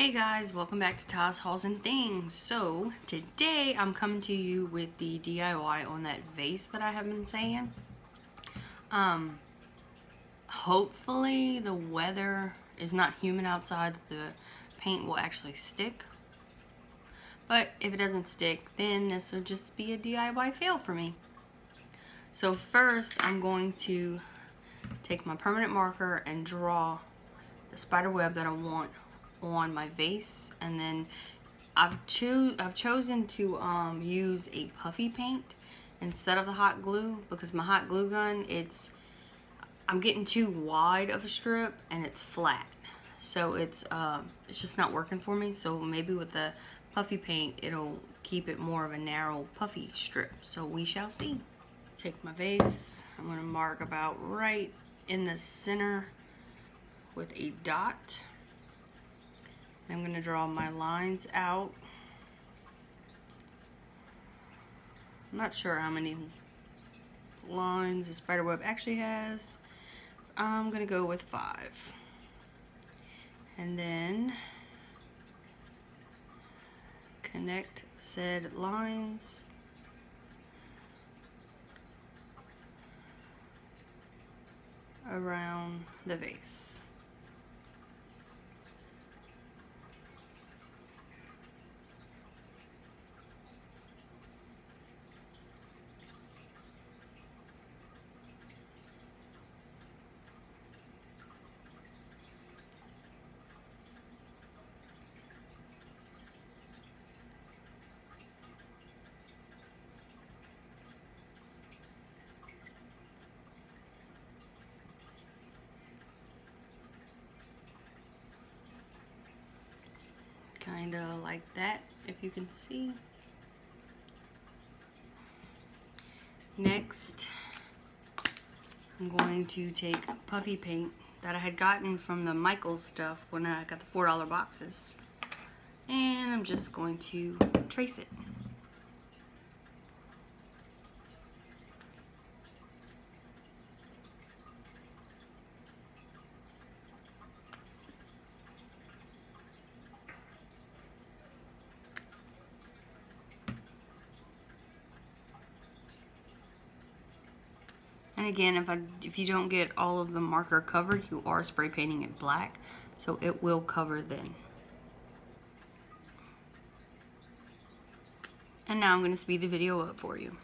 Hey guys, welcome back to Tah's Hauls and Things. So today I'm coming to you with the DIY on that vase that I have been saying. Hopefully the weather is not humid outside, the paint will actually stick. But if it doesn't stick, then this will just be a DIY fail for me. So first I'm going to take my permanent marker and draw the spider web that I want on my vase, and then I've chosen to use a puffy paint instead of the hot glue, because my hot glue gun, I'm getting too wide of a strip and it's flat, so it's just not working for me. So maybe with the puffy paint it'll keep it more of a narrow puffy strip, so we shall see. Take my vase, I'm going to mark about right in the center with a dot. I'm going to draw my lines out. I'm not sure how many lines the spiderweb actually has. I'm going to go with 5. And then connect said lines. Around the vase. Kind of like that, if you can see. Next, I'm going to take puffy paint that I had gotten from the Michaels stuff when I got the $4 boxes, and I'm just going to trace it. And again, if you don't get all of the marker covered, you are spray painting it black, so it will cover then. And now I'm going to speed the video up for you.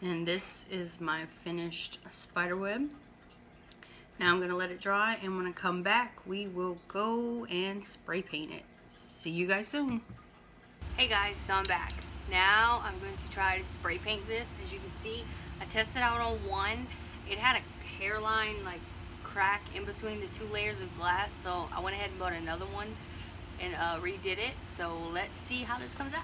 And this is my finished spiderweb. Now I'm going to let it dry, and when I come back we will go and spray paint it. See you guys soon. Hey guys, so I'm back. Now I'm going to try to spray paint this. As you can see, I tested out on one. It had a hairline like crack in between the 2 layers of glass, so I went ahead and bought another one and redid it. So let's see how this comes out.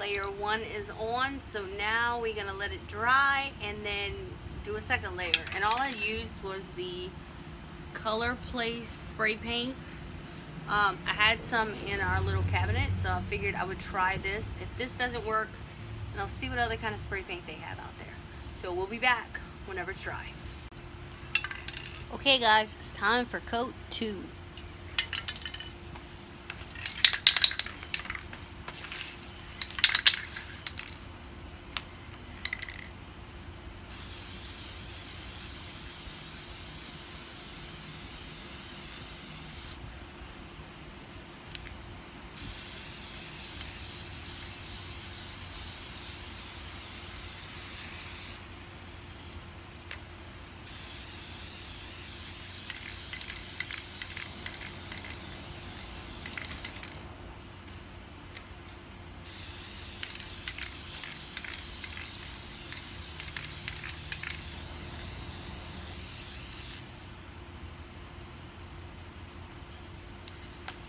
layer one is on, so now we're gonna let it dry and then do a second layer. And all I used was the Color Place spray paint. I had some in our little cabinet, so I figured I would try this. If this doesn't work, and I'll see what other kind of spray paint they have out there. So we'll be back whenever it's dry. Okay guys, it's time for coat 2.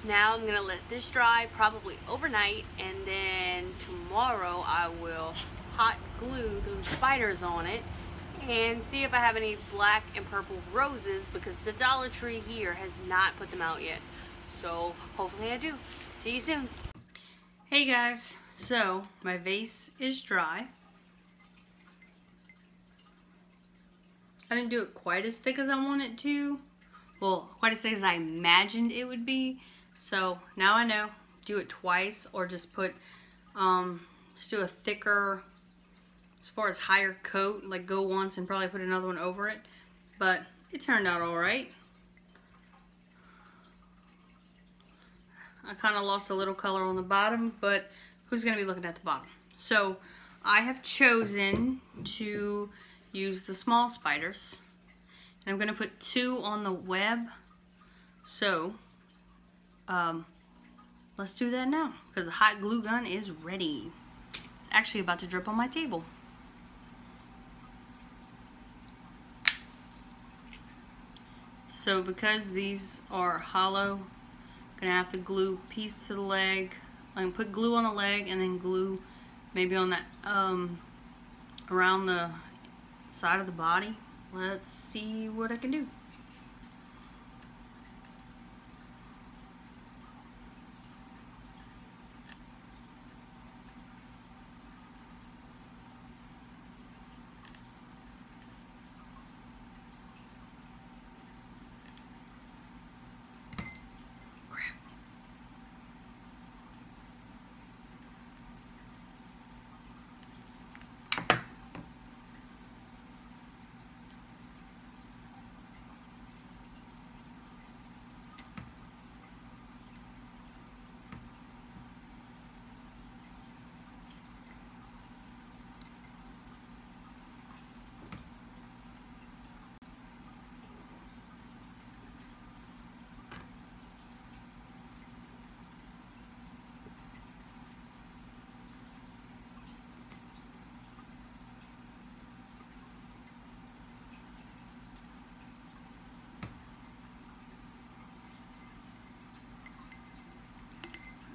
Now I'm gonna let this dry probably overnight, and then tomorrow I will hot glue those spiders on it and see if I have any black and purple roses, because the Dollar Tree here has not put them out yet. So hopefully I do. See you soon. Hey guys, so my vase is dry. I didn't do it quite as thick as I wanted to. Well, quite as thick as I imagined it would be. So now I know, do it twice, or just put, just do a thicker, as far as higher coat, like go once and probably put another one over it. But it turned out all right. I kind of lost a little color on the bottom, but who's gonna be looking at the bottom? So I have chosen to use the small spiders, and I'm gonna put 2 on the web. So let's do that now, because the hot glue gun is ready. Actually about to drip on my table. So because these are hollow, I'm gonna have to glue piece to the leg. I'm gonna put glue on the leg and then glue maybe on that around the side of the body. Let's see what I can do.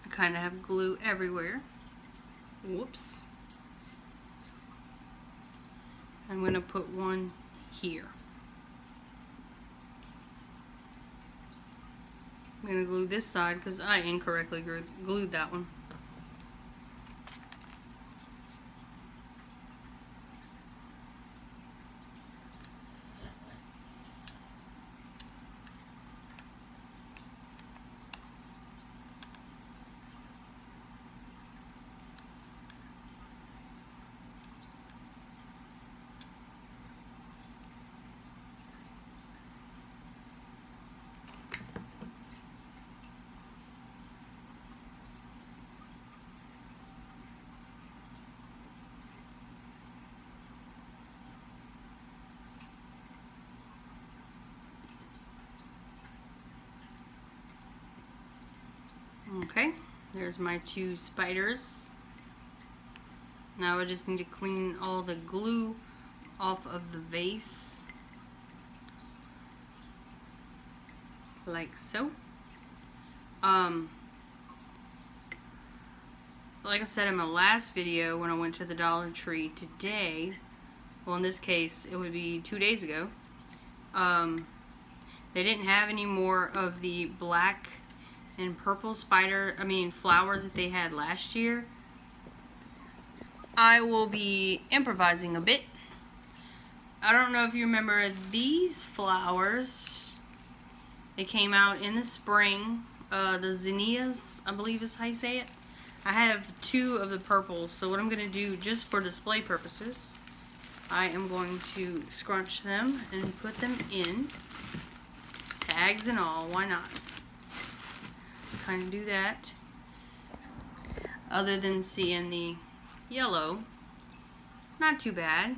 Kind of have glue everywhere. Whoops. I'm gonna put one here. I'm gonna glue this side because I incorrectly glued that one. Okay, there's my 2 spiders. Now I just need to clean all the glue off of the vase, like so. like I said in my last video when I went to the Dollar Tree today, well in this case it would be 2 days ago, they didn't have any more of the black and purple flowers that they had last year. I will be improvising a bit. I don't know if you remember these flowers. They came out in the spring. The zinnias, I believe is how you say it. I have two of the purples, so what I'm going to do just for display purposes, I am going to scrunch them and put them in. Tags and all, why not? Just kind of do that. Other than seeing the yellow, not too bad.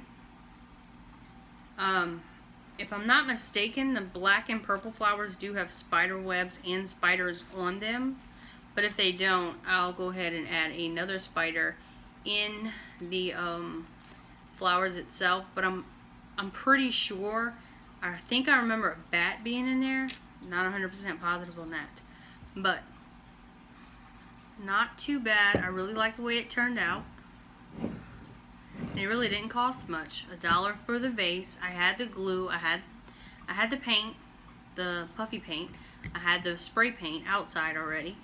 If I'm not mistaken, the black and purple flowers do have spider webs and spiders on them, but if they don't, I'll go ahead and add another spider in the flowers itself. But I'm pretty sure, I think I remember a bat being in there. Not 100% positive on that, but not too bad. I really like the way it turned out. It really didn't cost much. $1 for the vase. I had the glue. I had the paint, the puffy paint. I had the spray paint outside already.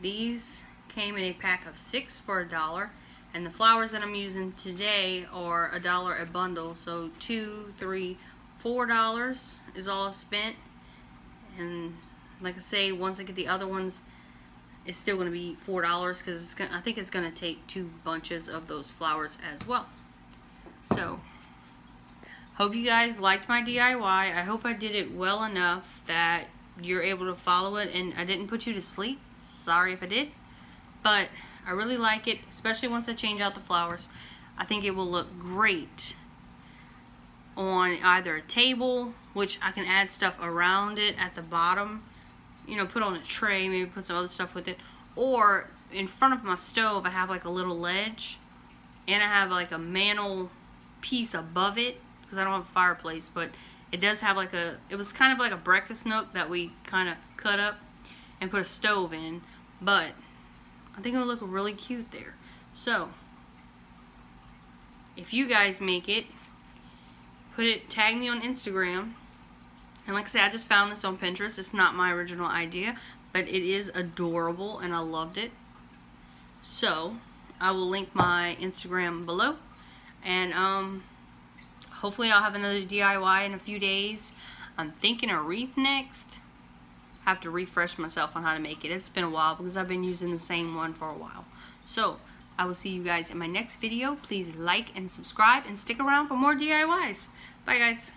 These came in a pack of 6 for $1, and the flowers that I'm using today are $1 a bundle. So $2, $3, $4 is all I spent. And like I say, once I get the other ones, it's still going to be $4 because it's gonna, I think it's going to take 2 bunches of those flowers as well. So, hope you guys liked my DIY. I hope I did it well enough that you're able to follow it and I didn't put you to sleep. Sorry if I did. But I really like it, especially once I change out the flowers. I think it will look great on either a table, which I can add stuff around it at the bottom. You know, put on a tray, maybe put some other stuff with it. Or in front of my stove, I have like a little ledge. And I have like a mantle piece above it. Because I don't have a fireplace, but it does have like a... It was kind of like a breakfast nook that we kind of cut up and put a stove in. But I think it would look really cute there. So, if you guys make it, tag me on Instagram. And like I said, I just found this on Pinterest. It's not my original idea, but it is adorable and I loved it. So, I will link my Instagram below. And hopefully I'll have another DIY in a few days. I'm thinking a wreath next. I have to refresh myself on how to make it. It's been a while because I've been using the same one for a while. So, I will see you guys in my next video. Please like and subscribe and stick around for more DIYs. Bye guys.